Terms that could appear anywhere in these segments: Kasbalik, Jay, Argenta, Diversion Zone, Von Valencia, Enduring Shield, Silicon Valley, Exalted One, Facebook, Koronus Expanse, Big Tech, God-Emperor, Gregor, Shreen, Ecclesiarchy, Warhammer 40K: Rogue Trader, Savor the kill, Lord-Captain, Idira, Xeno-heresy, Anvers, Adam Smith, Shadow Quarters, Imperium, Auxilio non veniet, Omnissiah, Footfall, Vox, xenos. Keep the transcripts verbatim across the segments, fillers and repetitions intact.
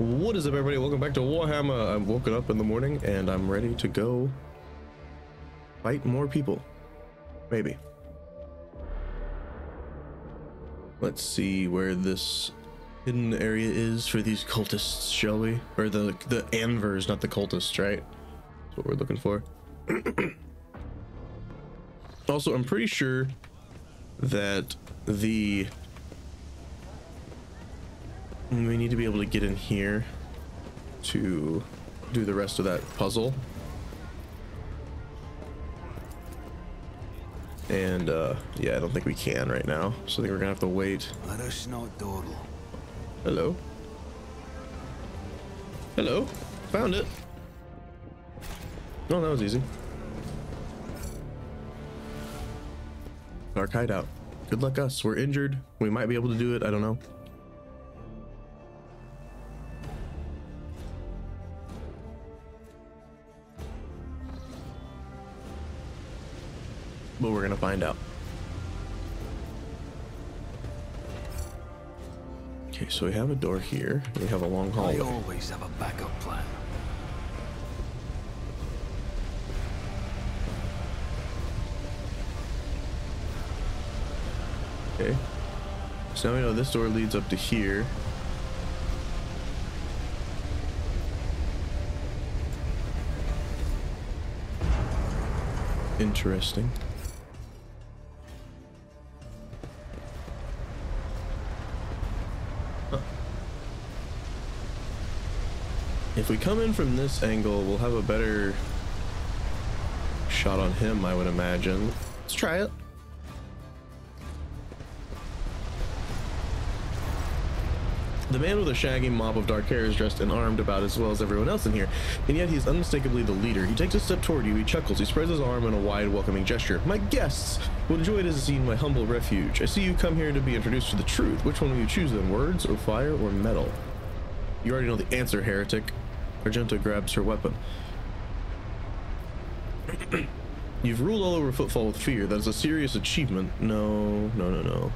What is up, everybody? Welcome back to Warhammer. I've woken up in the morning and I'm ready to go fight more people. Maybe. Let's see where this hidden area is for these cultists, shall we? Or the the Anvers, not the cultists, right? That's what we're looking for. Also, I'm pretty sure that the we need to be able to get in here to do the rest of that puzzle. And uh, yeah, I don't think we can right now. So I think we're gonna have to wait. Hello? Hello? Found it. Oh, that was easy. Dark hideout. Good luck us, we're injured. We might be able to do it, I don't know. But we're gonna find out. Okay, so we have a door here. We have a long hallway. I always have a backup plan. Okay. So now we know this door leads up to here. Interesting. If we come in from this angle, we'll have a better shot on him, I would imagine. Let's try it. The man with a shaggy mop of dark hair is dressed and armed about as well as everyone else in here, and yet he is unmistakably the leader. He takes a step toward you, he chuckles, he spreads his arm in a wide, welcoming gesture. My guests will enjoy it as a scene, my humble refuge. I see you come here to be introduced to the truth. Which one will you choose then, words or fire or metal? You already know the answer, heretic. Argenta grabs her weapon. You've ruled all over Footfall with fear. That is a serious achievement. No, no, no, no.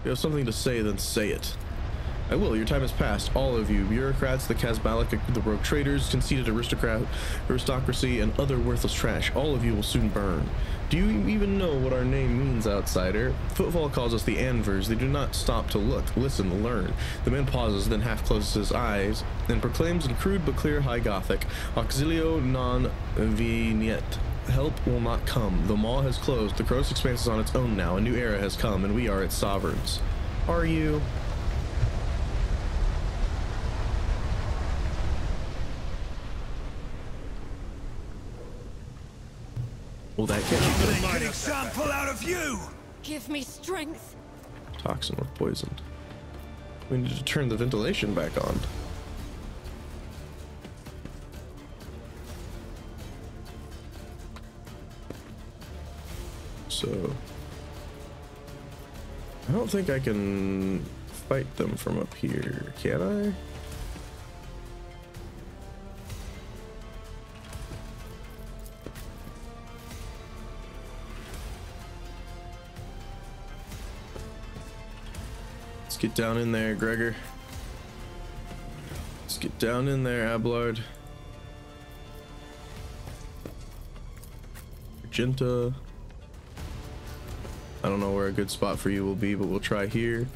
If you have something to say, then say it. I will. Your time has passed, all of you. Bureaucrats, the Kasbalik, the Rogue Traders, conceited aristocrat, aristocracy, and other worthless trash. All of you will soon burn. Do you even know what our name means, outsider? Footfall calls us the Anvers. They do not stop to look, listen, learn. The man pauses, then half closes his eyes, and proclaims in crude but clear High Gothic, Auxilio non veniet. Help will not come. The Maw has closed. The Koronus Expanse is on its own now. A new era has come, and we are its sovereigns. Are you... Well, that can't be good. Make an example out of you. Give me strength. Toxin or poisoned. We need to turn the ventilation back on. So I don't think I can fight them from up here, can I? Let's get down in there, Gregor. Let's get down in there, Abelard. Argenta. I don't know where a good spot for you will be, but we'll try here.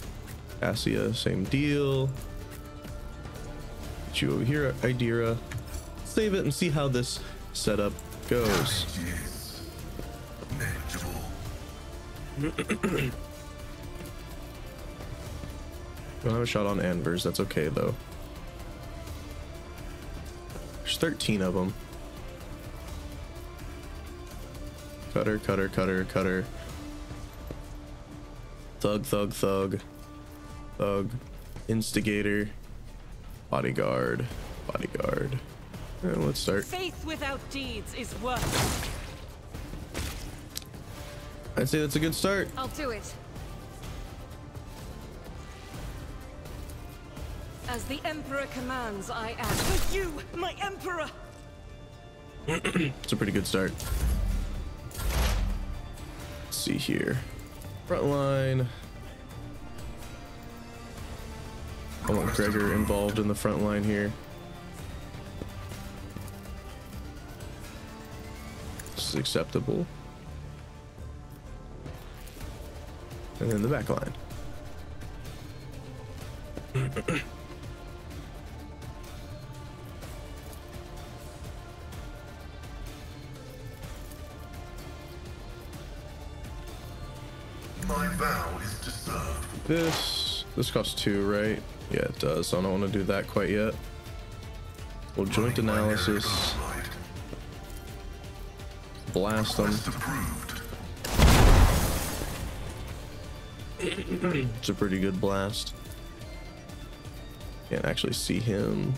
Cassia, same deal. Get you over here, Idira. Save it and see how this setup goes. I don't have a shot on Anvers. That's okay, though. There's thirteen of them. Cutter, cutter, cutter, cutter. Thug, thug, thug. Thug. Instigator. Bodyguard. Bodyguard. All right, let's start. Faith without deeds is worthless. I'd say that's a good start. I'll do it. As the Emperor commands, I am. With you, my Emperor! It's a pretty good start. Let's see here. Front line. I want Gregor involved in the front line here. This is acceptable. And then the back line. My vow is to serve. This this costs two, right? Yeah, it does. So I don't want to do that quite yet. Well, joint analysis. Blast them. It's a pretty good blast. Can't actually see him.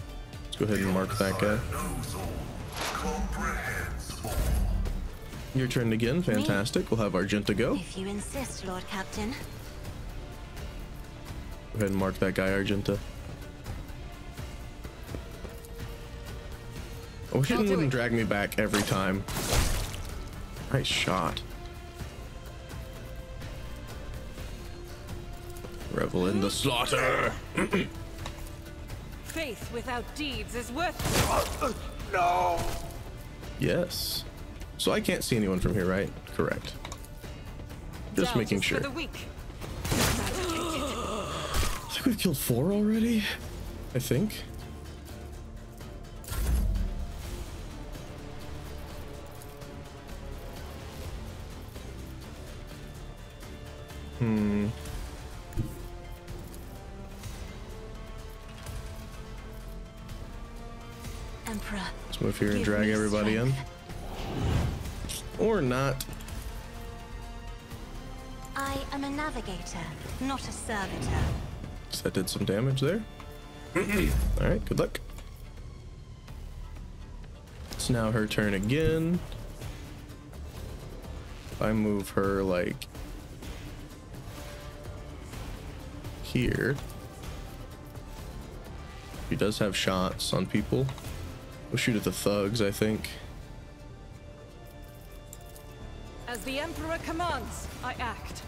Let's go ahead and mark that guy. Your turn again. Fantastic. We'll have Argenta go. If you insist, Lord Captain. Go ahead and mark that guy, Argenta. I wish you wouldn't drag me back every time. Nice shot. Revel in the slaughter. Faith without deeds is worthless. No. Yes. So I can't see anyone from here, right? Correct. Just Doubt making sure. For the weak. I think we've killed four already. I think. Hmm. Emperor. Let's move here and drag everybody in. Or not. I am a navigator, not a servitor. So that did some damage there. All right, good luck. It's now her turn again. I move her like here. She does have shots on people. We'll shoot at the thugs, I think. As the Emperor commands, I act.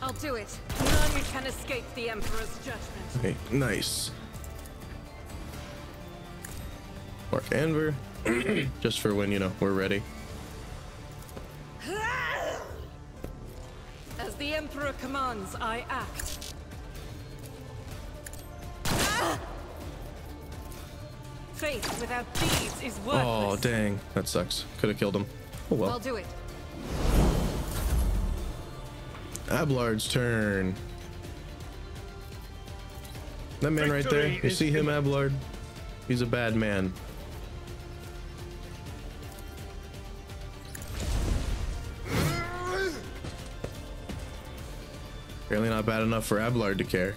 I'll do it. None can escape the Emperor's judgment. Okay, nice. Mark Anvers, just for when, you know, we're ready. As the Emperor commands, I act. Faith without deeds is worthless. Oh, dang. That sucks. Could have killed him. Oh, well. I'll do it. Abelard's turn. That man Victory right there. You see him, Abelard? He's a bad man. Apparently not bad enough for Abelard to care.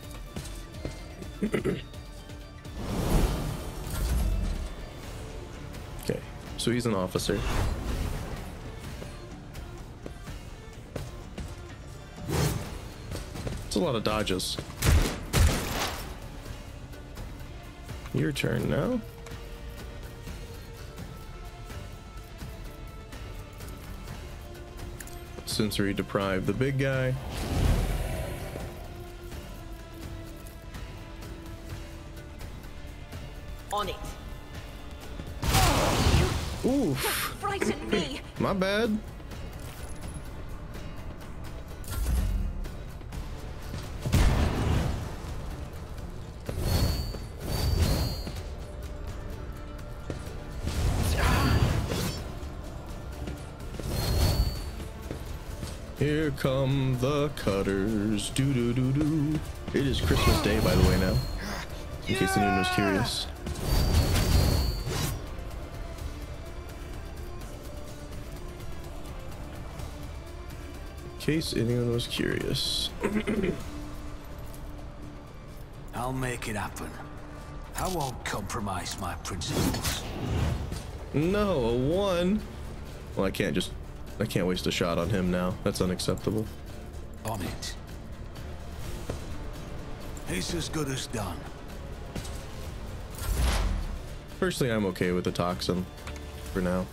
So he's an officer. It's a lot of dodges. Your turn now. Sensory deprive the big guy. On it. Oof. Frighten me. My bad. Here come the cutters. Do do do do. It is Christmas Day, by the way, now. In case anyone was curious. In case anyone was curious. I'll make it happen. I won't compromise my principles. No, a one. Well, I can't just I can't waste a shot on him now. That's unacceptable. On it. It's as good as done. Personally, I'm okay with the toxin for now.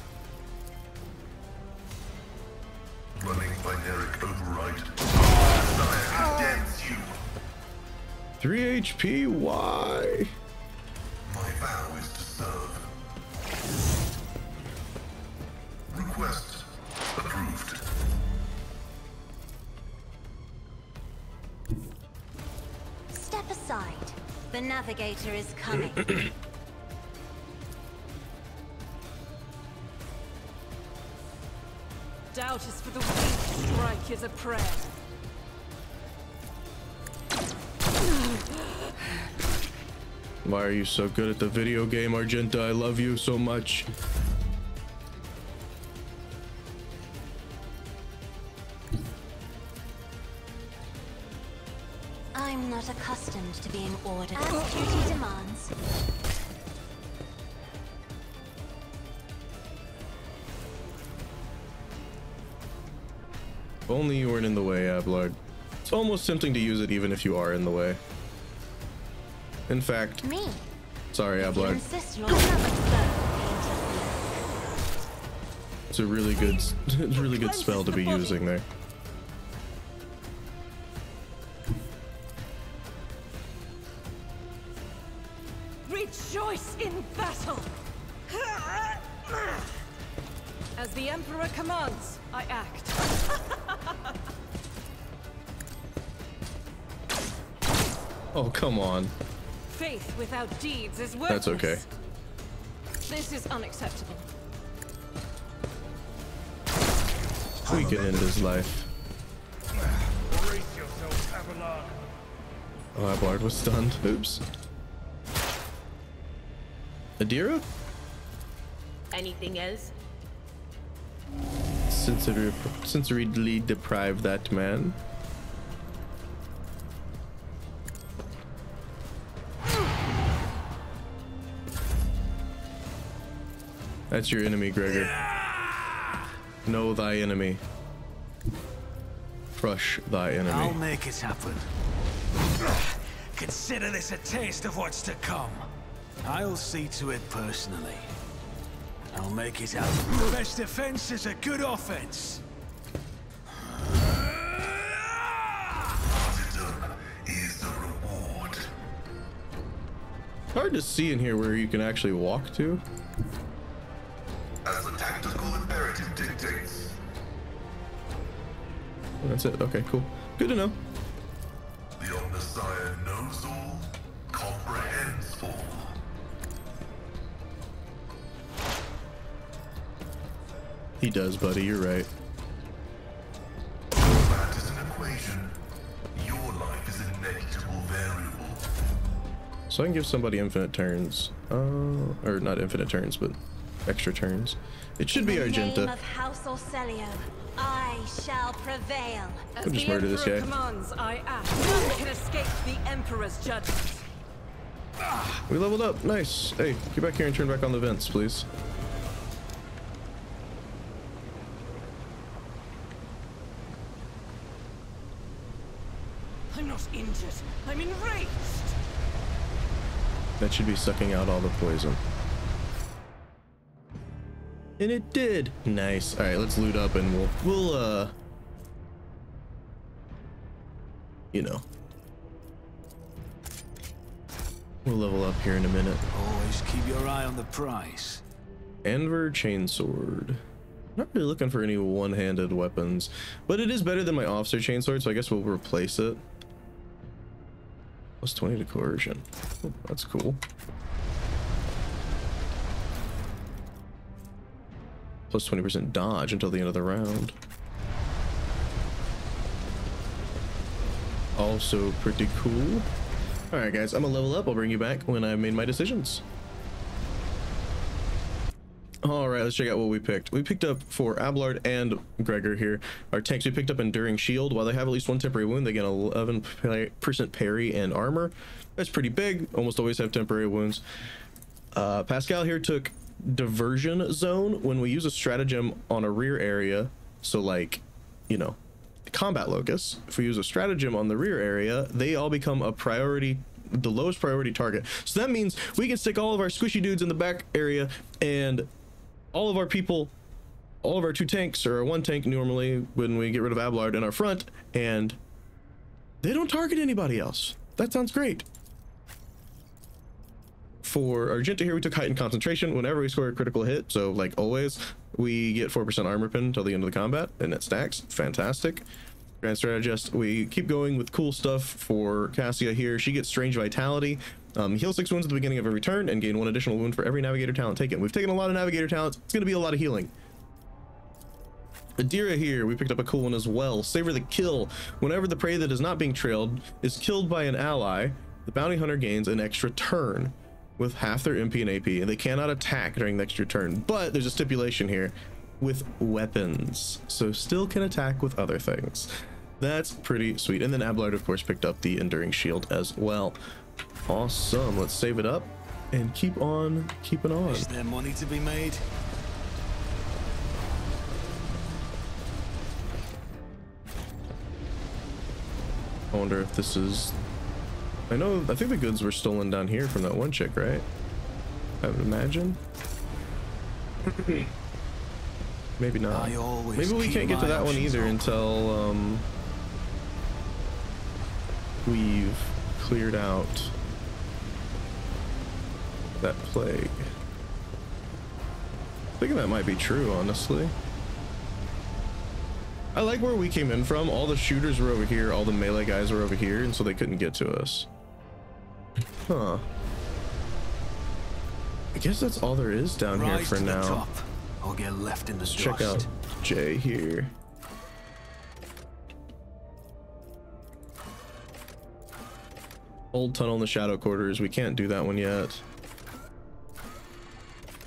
Running binary override. I condemn you. three H P, why? My vow is to serve. Request approved. Step aside. The Navigator is coming. Doubt is for the weak, strike is a prayer. Why are you so good at the video game, Argenta? I love you so much. I'm not accustomed to being ordered as duty demands. If only you weren't in the way, Abelard. It's almost tempting to use it even if you are in the way. In fact, me. Sorry, Abelard. It's a really good, it's a really good spell to be using there. Rejoice in battle. As the Emperor commands, I act. Oh, come on. Faith without deeds is worthless. That's okay. This is unacceptable. We can end his life. Brace yourself, Abelard. Oh, Abelard was stunned. Oops. Idira? Anything else? Sensory, sensorily deprive that man. That's your enemy, Gregor. Know thy enemy. Crush thy enemy. I'll make it happen. Consider this a taste of what's to come. I'll see to it personally. I'll make it happen. The best defense is a good offense. Martyrdom is the reward. Hard to see in here where you can actually walk to. That's it. Okay, cool. Good to know. The Omnissiah knows all, comprehends all. He does, buddy. You're right. That is an equation. Your life is an inevitable variable. So I can give somebody infinite turns. Uh, or not infinite turns, but extra turns. It should be Argenta. In the name of House Auxilio, I shall prevail. As we'll just murder this guy. Commands, I act. None can escape the Emperor's judgment. We leveled up. Nice. Hey, get back here and turn back on the vents, please. I'm not injured. I'm enraged. That should be sucking out all the poison. And it did. Nice. All right, let's loot up and we'll we'll uh you know, we'll level up here in a minute. Always keep your eye on the price. Anvers chainsword. Not really looking for any one-handed weapons, but it is better than my officer chainsword, so I guess we'll replace it. Plus twenty to coercion. Oh, that's cool. Plus twenty percent dodge until the end of the round. Also pretty cool. All right, guys, I'm gonna level up. I'll bring you back when I made my decisions. All right, let's check out what we picked. We picked up for Abelard and Gregor here. Our tanks, we picked up Enduring Shield. While they have at least one temporary wound, they get eleven percent parry and armor. That's pretty big. Almost always have temporary wounds. Uh, Pascal here took Diversion Zone. When we use a stratagem on a rear area, so like, you know, combat locus, if we use a stratagem on the rear area, they all become a priority, the lowest priority target. So that means we can stick all of our squishy dudes in the back area, and all of our people, all of our two tanks, or our one tank normally when we get rid of Abelard, in our front, and they don't target anybody else. That sounds great. For Argenta here, we took heightened concentration. Whenever we score a critical hit, so like always, we get four percent armor pin until the end of the combat, and it stacks. Fantastic. Grand Strategist, we keep going with cool stuff for Cassia here. She gets Strange Vitality. Um, heal six wounds at the beginning of every turn and gain one additional wound for every Navigator talent taken. We've taken a lot of Navigator talents. It's going to be a lot of healing. Idira here, we picked up a cool one as well. Savor the kill. Whenever the prey that is not being trailed is killed by an ally, the bounty hunter gains an extra turn with half their M P and A P, and they cannot attack during the extra turn. But there's a stipulation here with weapons, so still can attack with other things. That's pretty sweet. And then Abelard, of course, picked up the Enduring Shield as well. Awesome. Let's save it up and keep on keeping on. Is there money to be made? I wonder if this is... I know, I think the goods were stolen down here from that one chick, right? I would imagine. Maybe not. Maybe we can't get to that one either until um, we've cleared out that plague. I think that might be true, honestly. I like where we came in from. All the shooters were over here, all the melee guys were over here, and so they couldn't get to us. Huh. I guess that's all there is down here for now. I'll get left in the dust. Check out Jay here. Old tunnel in the Shadow Quarters. We can't do that one yet.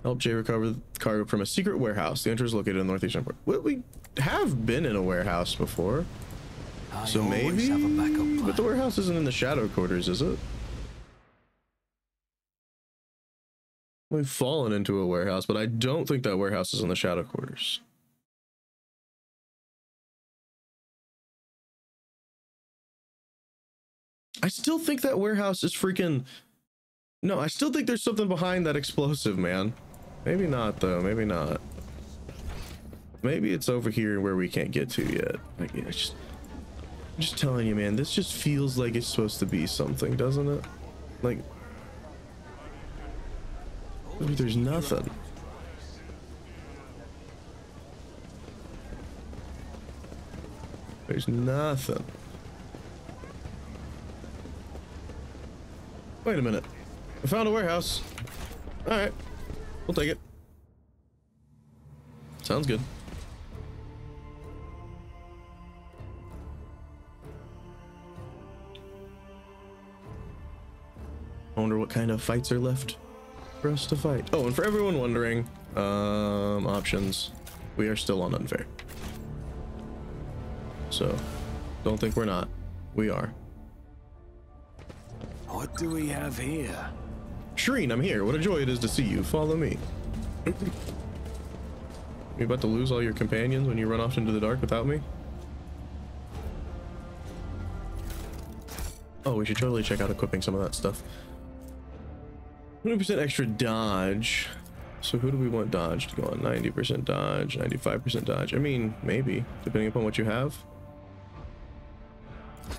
Help Jay recover cargo from a secret warehouse. The entrance is located in the northeastern port. Well, we have been in a warehouse before, I so maybe. Have a but the warehouse isn't in the Shadow Quarters, is it? We've fallen into a warehouse, but I don't think that warehouse is in the Shadow Quarters. I still think that warehouse is freaking... No, I still think there's something behind that explosive, man. Maybe not, though. Maybe not. Maybe it's over here where we can't get to yet. I just, I'm just telling you, man, this just feels like it's supposed to be something, doesn't it? Like... There's nothing. There's nothing. Wait a minute. I found a warehouse. All right. We'll take it. Sounds good. I wonder what kind of fights are left for us to fight. Oh, and for everyone wondering, um, options, we are still on unfair. So don't think we're not. We are. What do we have here? Shreen, I'm here. What a joy it is to see you. Follow me. You're about to lose all your companions when you run off into the dark without me? Oh, we should totally check out equipping some of that stuff. one hundred percent extra dodge. So who do we want dodge to go on? ninety percent dodge, ninety-five percent dodge. I mean, maybe, depending upon what you have.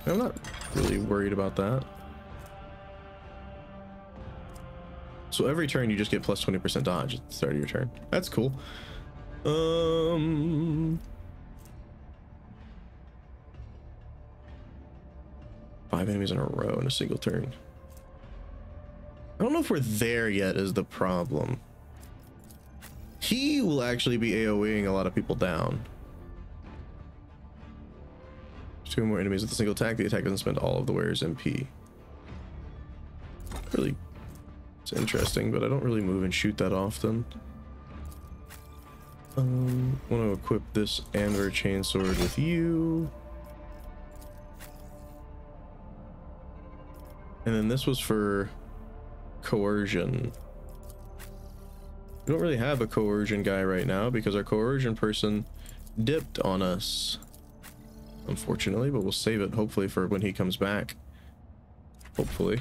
I'm not really worried about that. So every turn you just get plus twenty percent dodge at the start of your turn. That's cool. Um, five enemies in a row in a single turn. I don't know if we're there yet is the problem. He will actually be AoEing a lot of people down. Two more enemies with a single attack. The attack doesn't spend all of the wearer's M P. Really, it's interesting, but I don't really move and shoot that often. Um, want to equip this Anvers Chainsword with you. And then this was for... coercion. We don't really have a coercion guy right now because our coercion person dipped on us, unfortunately, but we'll save it hopefully for when he comes back. Hopefully.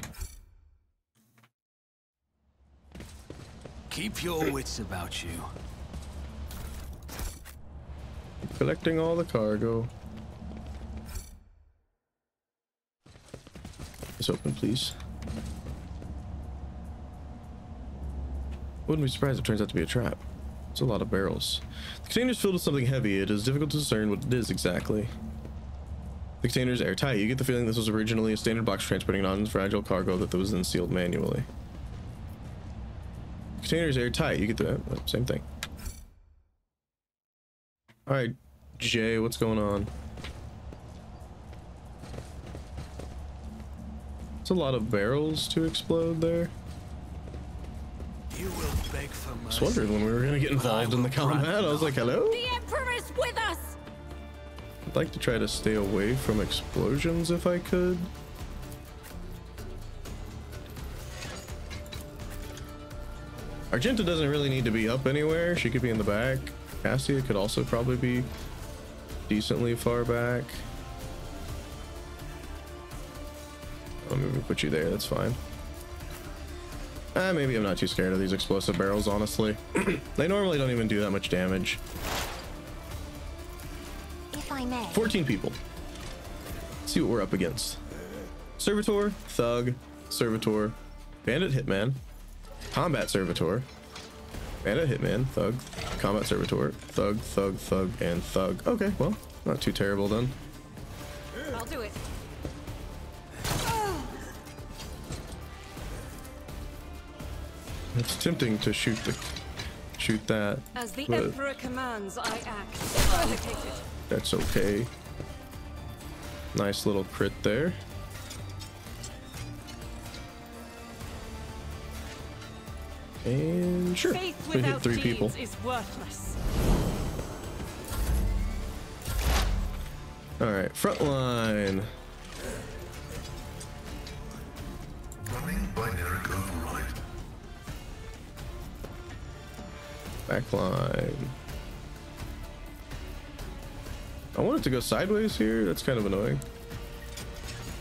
Keep your wits about you. Collecting all the cargo. this open, please. Wouldn't be surprised if it turns out to be a trap. It's a lot of barrels. The container's filled with something heavy. It is difficult to discern what it is exactly. The container's airtight. You get the feeling this was originally a standard box transporting non-fragile cargo that was then sealed manually. The container's airtight. You get the uh, same thing. Alright, Jay, what's going on? It's a lot of barrels to explode there. You will beg for mercy. I was wondering when we were going to get involved in the combat. I was like, hello? The Emperor's with us! I'd like to try to stay away from explosions if I could. Argenta doesn't really need to be up anywhere. She could be in the back. Cassia could also probably be decently far back. Let me put you there. That's fine. Uh, maybe I'm not too scared of these explosive barrels, honestly. They normally don't even do that much damage. If I may. fourteen people. Let's see what we're up against. Servitor, Thug, Servitor, Bandit Hitman, Combat Servitor, Bandit Hitman, Thug, Combat Servitor, Thug, Thug, Thug, and Thug. Okay, well, not too terrible then. I'll do it. It's tempting to shoot the shoot that. As the Emperor commands, I act. That's okay. Nice little crit there. And sure, we hit three people. Is worthless. All right, front line. Coming by Eric Override. Backline. I wanted to go sideways here. That's kind of annoying.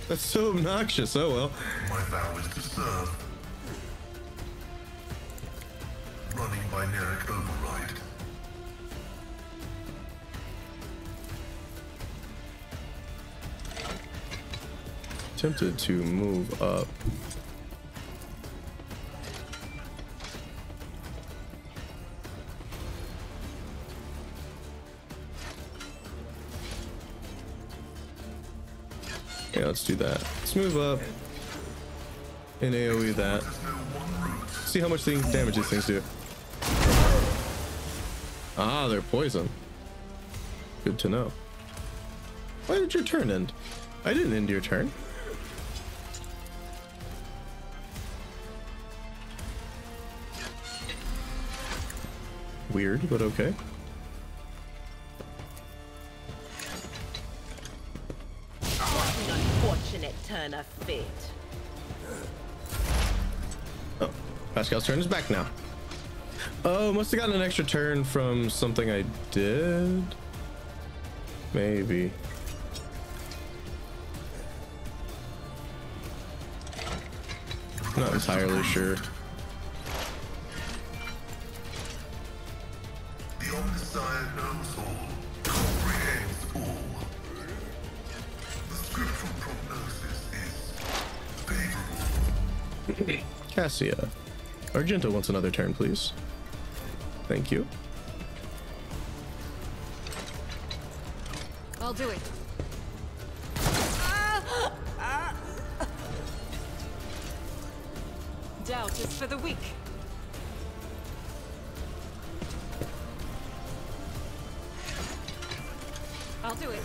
That's so obnoxious. Oh well. My vow is to serve. Running by Neric Override. Tempted to move up. Yeah, let's do that. Let's move up and AoE that. See how much thing damage these things do. Ah, they're poison. Good to know. Why did your turn end? I didn't end your turn. Weird, but okay. Turn of fate. Oh, Pascal's turn is back now. Oh, must have gotten an extra turn from something I did. Maybe. Not entirely sure. The Omniscient knows all, comprehends all. The scriptural prognosis. Cassia. Argenta wants another turn, please. Thank you. I'll do it. Doubt is for the weak. I'll do it.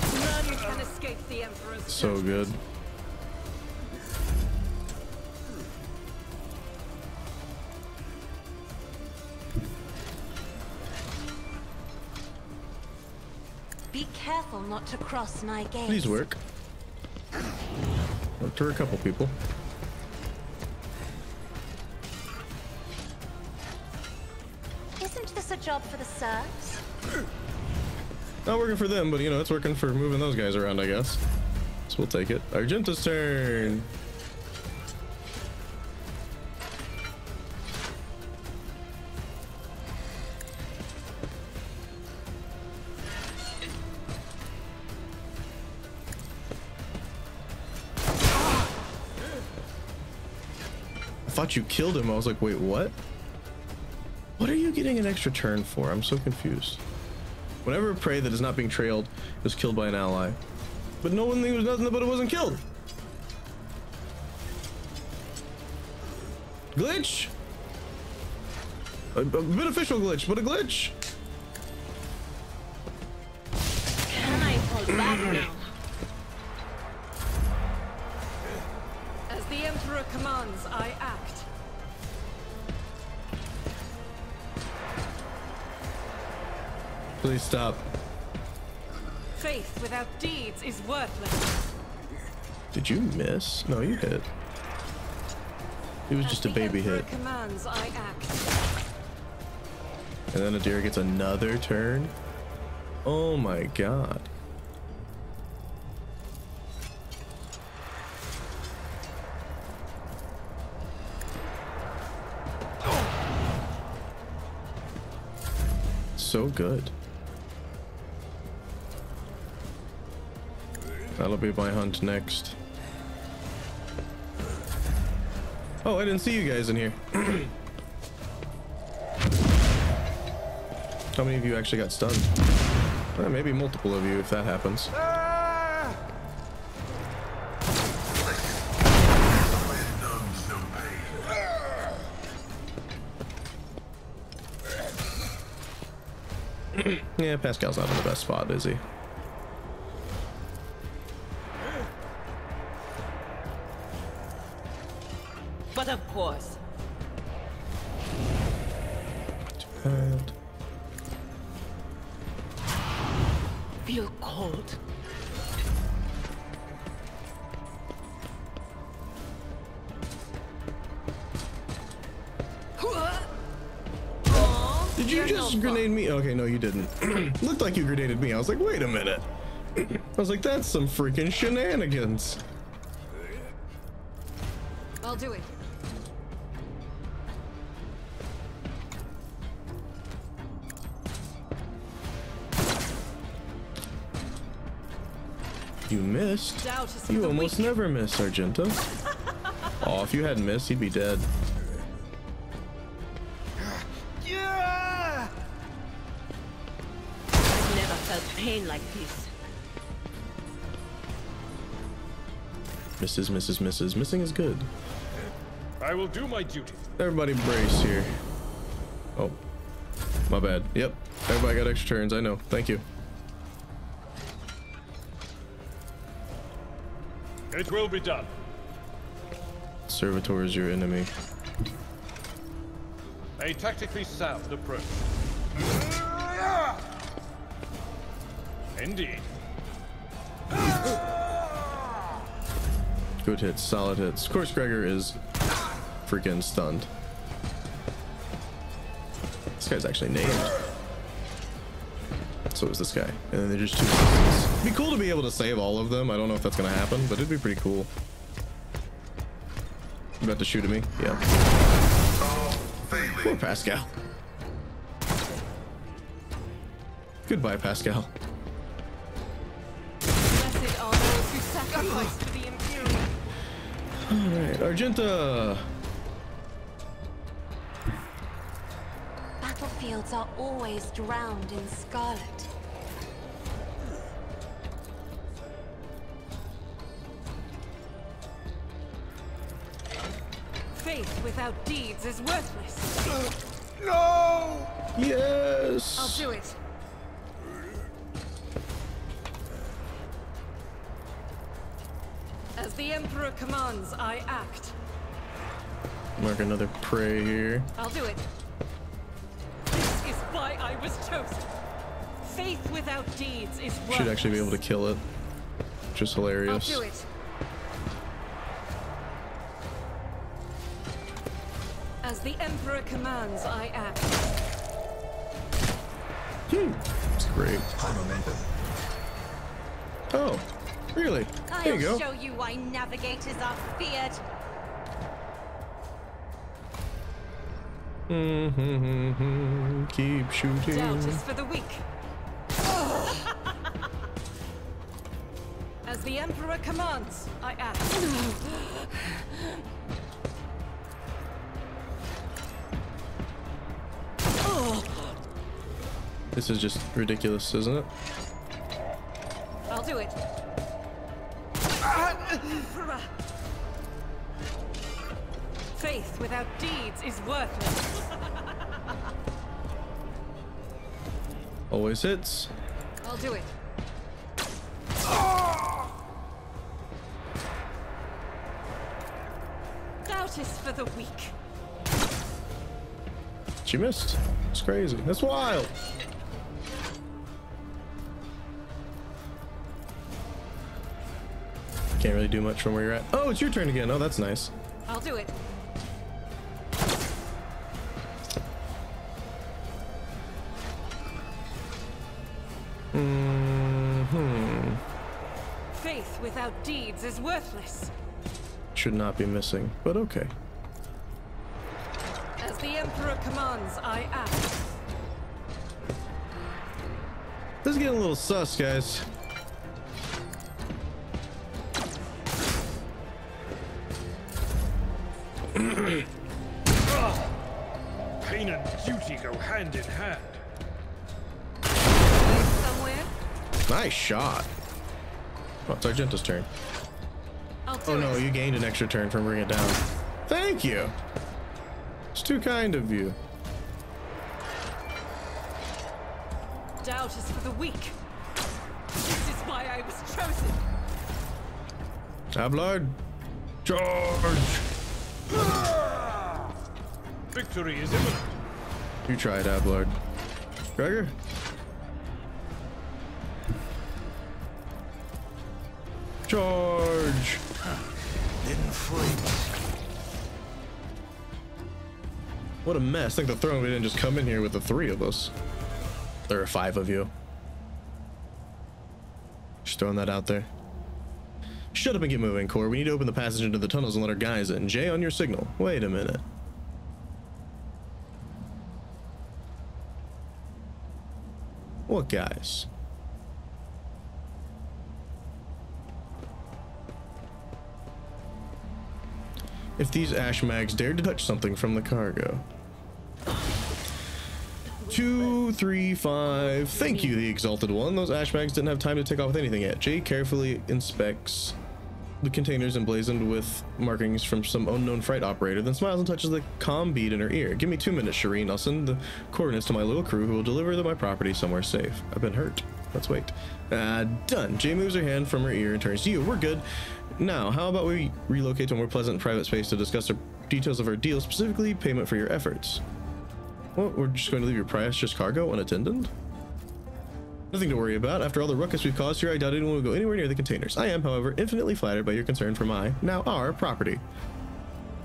None can escape the Emperor's. So good. Careful not to cross my gaze. Please work. Up to a couple people. Isn't this a job for the serfs? Not working for them, but you know, it's working for moving those guys around, I guess. So we'll take it. Argenta's turn. thought you killed him. I was like, wait, what? What are you getting an extra turn for? I'm so confused. Whenever a prey that is not being trailed is killed by an ally. But no one thinks it was nothing, but it wasn't killed. Glitch. A, a beneficial glitch, but a glitch. Can I hold back now? As the Emperor commands, I act. Please stop. Faith without deeds is worthless. Did you miss? No, you hit. It was As just a baby hit. Commands, I act. And then Idira gets another turn. Oh my god. So good. That'll be my hunt next. Oh, I didn't see you guys in here. How many of you actually got stunned? Well, maybe multiple of you if that happens. Ah! Yeah, Pascal's not in the best spot, is he? But of course. Tired. Feel cold. Did you You're just no grenade fun. me? Okay, no, you didn't. Looked like you grenaded me. I was like, wait a minute. I was like, that's some freaking shenanigans. I'll do it. You missed. You almost weak. never miss, Argenta. Oh, if you hadn't missed, he'd be dead. Yeah! I've never felt pain like this. Misses, misses, misses. Missing is good. I will do my duty. Everybody brace here. Oh, my bad. Yep. Everybody got extra turns. I know. Thank you. It will be done. Servitor is your enemy. A tactically sound approach. Indeed. Good hits, solid hits. Of course, Gregor is freaking stunned. This guy's actually named. So is this guy, and then they're just two pieces. It'd be cool to be able to save all of them. I don't know if that's gonna happen, but it'd be pretty cool. You about to shoot at me? Yeah. Oh, poor Pascal. Goodbye, Pascal. Blessed are those who sacrifice to the Imperium. All right, Argenta. Battlefields are always drowned in scarlet. Faith without deeds is worthless. Uh, no! Yes! I'll do it. As the Emperor commands, I act. Mark another prey here. I'll do it. Why I was chosen. Faith without deeds is worthless. Should actually be able to kill it. Just hilarious. I'll do it. As the Emperor commands, I act. Hmm. It's great. Oh, really? There I'll you go. show you why navigators are feared. Mm-hmm. Keep shooting. Doubt is for the weak. Oh. As the Emperor commands, I act. This is just ridiculous, isn't it? I'll do it. Faith without deeds is worthless. Always hits. I'll do it. Doubt is for the weak. She missed. It's crazy. That's wild. Can't really do much from where you're at. Oh, it's your turn again. Oh, that's nice. I'll do it. Mm-hmm. Faith without deeds is worthless. Should not be missing, but okay. As the Emperor commands, I act. This is getting a little sus, guys. Pain and duty go hand in hand. Nice shot. Oh, it's Argenta's turn. Oh no, you gained an extra turn from bringing it down. Thank you. It's too kind of you. Doubt is for the weak. This is why I was chosen. Abelard, charge. Victory is imminent. You tried, Abelard. Gregor. Charge! Huh. Didn't freeze. What a mess. I think the throne didn't just come in here with the three of us. There are five of you. Just throwing that out there. Shut up and get moving, Core. We need to open the passage into the tunnels and let our guys in. Jay, on your signal. Wait a minute. What guys? If these ash mags dared to touch something from the cargo. Two, three, five. Thank you, the Exalted One. Those ash mags didn't have time to take off with anything yet. Jay carefully inspects the containers emblazoned with markings from some unknown freight operator, then smiles and touches the comm bead in her ear. Give me two minutes, Shreen. I'll send the coordinates to my little crew who will deliver my property somewhere safe. I've been hurt. Let's wait. Uh, done. Jay moves her hand from her ear and turns to you. We're good. Now, how about we relocate to a more pleasant private space to discuss the details of our deal, specifically payment for your efforts? Well, we're just going to leave your precious cargo unattended? Nothing to worry about. After all the ruckus we've caused here, I doubt anyone will go anywhere near the containers. I am, however, infinitely flattered by your concern for my, now our, property.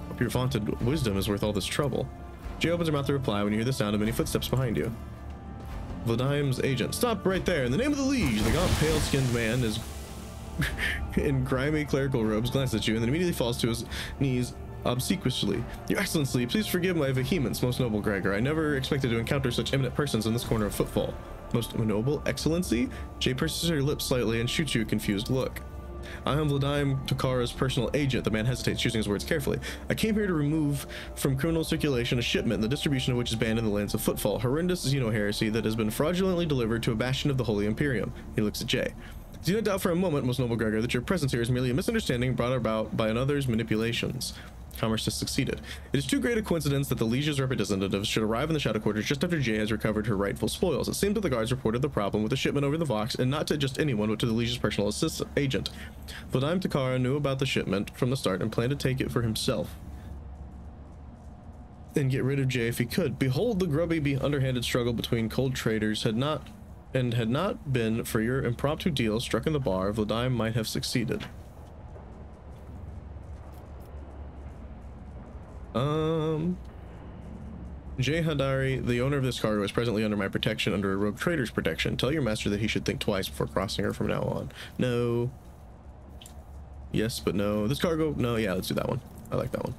Hope your vaunted wisdom is worth all this trouble. Jay opens her mouth to reply when you hear the sound of many footsteps behind you. Vladaym's agent. Stop right there. In the name of the liege, the gaunt, pale-skinned man is in grimy clerical robes glances at you and then immediately falls to his knees obsequiously. Your Excellency, please forgive my vehemence, most noble Gregor. I never expected to encounter such eminent persons in this corner of Footfall. Most noble Excellency? Jay purses her lips slightly and shoots you a confused look. I am Vladaym Tokara's personal agent. The man hesitates, choosing his words carefully. I came here to remove from criminal circulation a shipment, the distribution of which is banned in the lands of Footfall, horrendous Xeno-heresy that has been fraudulently delivered to a bastion of the Holy Imperium. He looks at Jay. Do not doubt for a moment, most noble Gregor, that your presence here is merely a misunderstanding brought about by another's manipulations. Commerce has succeeded. It is too great a coincidence that the liege's representatives should arrive in the Shadow Quarters just after Jay has recovered her rightful spoils. It seems that the guards reported the problem with the shipment over the Vox, and not to just anyone, but to the liege's personal assistant agent. Vladaym Tokara knew about the shipment from the start and planned to take it for himself and get rid of Jay if he could. Behold, the grubby, underhanded struggle between cold traders had not and had not been for your impromptu deal struck in the bar, Vladaym might have succeeded. Um, Jay Hadari, the owner of this cargo, is presently under my protection, under a rogue trader's protection. Tell your master that he should think twice before crossing her from now on. No. Yes, but no. This cargo? No, yeah, let's do that one. I like that one.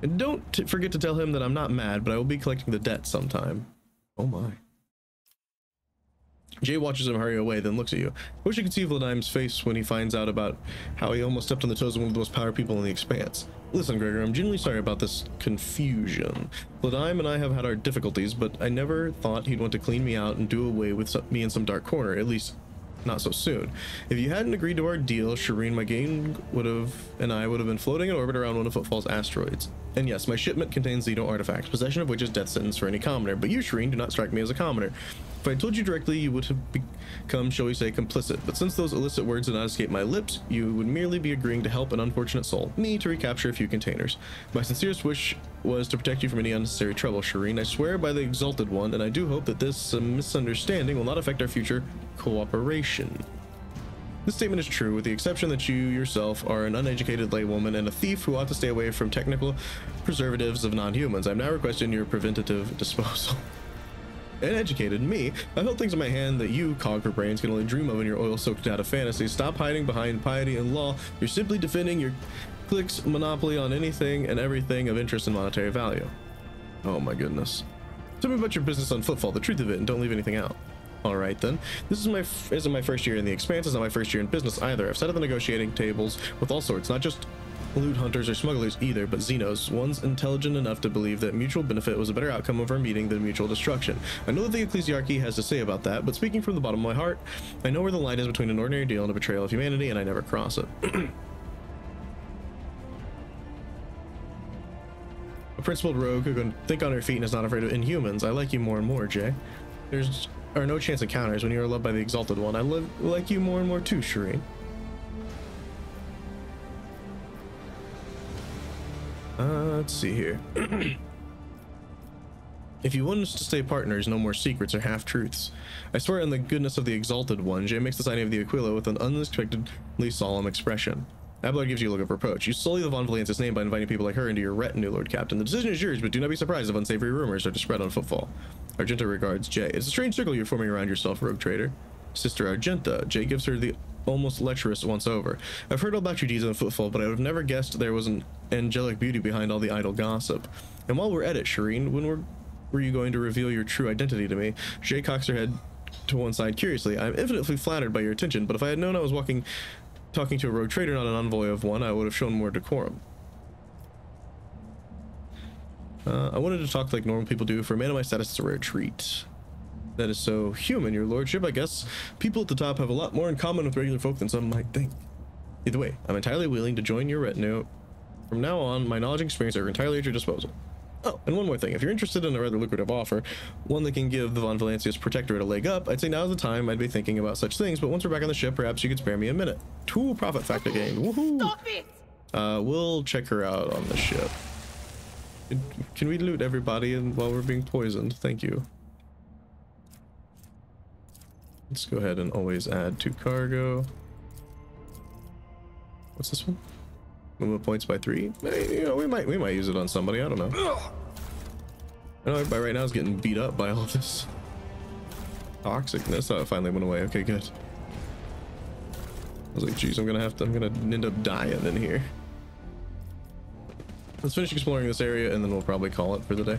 And don't t- forget to tell him that I'm not mad, but I will be collecting the debt sometime. Oh my. Jay watches him hurry away, then looks at you. Wish you could see Vladaym's face when he finds out about how he almost stepped on the toes of one of the most powerful people in the expanse. Listen, Gregor, I'm genuinely sorry about this confusion. Vladaym and I have had our difficulties, but I never thought he'd want to clean me out and do away with me in some dark corner, at least not so soon. If you hadn't agreed to our deal, Shreen, my gang would have and I would have been floating in orbit around one of Footfall's asteroids. And yes, my shipment contains Xeno artifacts, possession of which is death sentence for any commoner, but you, Shreen, do not strike me as a commoner. If I told you directly, you would have become, shall we say, complicit, but since those illicit words did not escape my lips, you would merely be agreeing to help an unfortunate soul, me, to recapture a few containers. My sincerest wish was to protect you from any unnecessary trouble, Shreen. I swear by the Exalted One, and I do hope that this uh, misunderstanding will not affect our future cooperation. This statement is true, with the exception that you yourself are an uneducated laywoman and a thief who ought to stay away from technical preservatives of non-humans. I'm now requesting your preventative disposal. And educated me. I've held things in my hand that you, Cogger Brains, can only dream of in your oil-soaked data fantasy. Stop hiding behind piety and law. You're simply defending your clique's monopoly on anything and everything of interest and monetary value. Oh my goodness. Tell me about your business on Footfall, the truth of it, and don't leave anything out. All right then. This is my f isn't my first year in the Expanse. It's not my first year in business either. I've sat at the negotiating tables with all sorts, not just loot hunters or smugglers either, but Xenos, one's intelligent enough to believe that mutual benefit was a better outcome of our meeting than mutual destruction. I know that the Ecclesiarchy has to say about that, but speaking from the bottom of my heart, I know where the line is between an ordinary deal and a betrayal of humanity, and I never cross it. A principled rogue who can think on her feet and is not afraid of inhumans. I like you more and more, Jay. There's are no chance encounters when you are loved by the Exalted One. I love, like you more and more too, Shreen. Uh, let's see here. If you want us to stay partners, no more secrets or half-truths. I swear on the goodness of the Exalted One, Jay makes the signing of the Aquila with an unexpectedly solemn expression. Abelard gives you a look of reproach. You sully the Von Valencia's name by inviting people like her into your retinue, Lord Captain. The decision is yours, but do not be surprised if unsavory rumors are to spread on Footfall. Argenta regards Jay. It's a strange circle you're forming around yourself, Rogue Trader. Sister Argenta. Jay gives her the almost lecherous once over. I've heard all about your deeds on Footfall, but I would have never guessed there was an angelic beauty behind all the idle gossip. And while we're at it, Shreen, when were, were you going to reveal your true identity to me? Jay cocks her head to one side curiously. I'm infinitely flattered by your attention, but if I had known I was walking, talking to a rogue trader, not an envoy of one, I would have shown more decorum. Uh, I wanted to talk like normal people do. For a man of my status, it's a rare treat. That is so human, your lordship. I guess people at the top have a lot more in common with regular folk than some might think. Either way, I'm entirely willing to join your retinue. From now on, my knowledge and experience are entirely at your disposal. Oh, and one more thing. If you're interested in a rather lucrative offer, one that can give the Von Valencia's protectorate a leg up, I'd say now's the time I'd be thinking about such things, but once we're back on the ship, perhaps you could spare me a minute. Two profit factor gain. Woohoo! Stop it! Uh, we'll check her out on the ship. Can we loot everybody and while we're being poisoned? Thank you. Let's go ahead and always add to cargo. What's this one? Movement points by three. Hey, you know, we might we might use it on somebody. I don't know. I know everybody right now is getting beat up by all this toxicness. Oh, it finally went away. Okay, good. I was like, geez, I'm gonna have to. I'm gonna end up dying in here. Let's finish exploring this area, and then we'll probably call it for the day.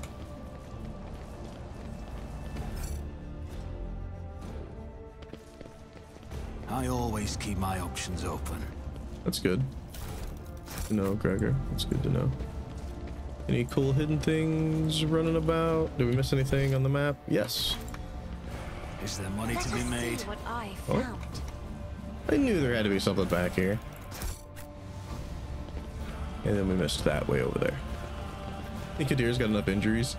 I always keep my options open. That's good to know, Gregor. That's good to know. Any cool hidden things running about? Did we miss anything on the map? Yes. Is there money to be made? I, oh. I knew there had to be something back here. And then we missed that way over there. I think Adir's got enough injuries.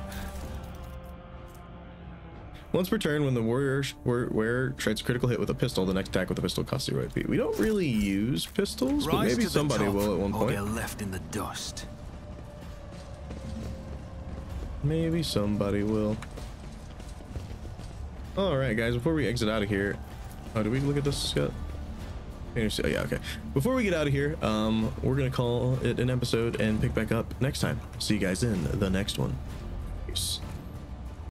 Once per turn, when the warrior wearer strikes a critical hit with a pistol, the next attack with a pistol costs zero H P. We don't really use pistols, but maybe somebody will at one point. They're left in the dust. Maybe somebody will. All right, guys. Before we exit out of here, oh, did we look at this yet? Oh, yeah, okay. Before we get out of here, um, we're gonna call it an episode and pick back up next time. See you guys in the next one.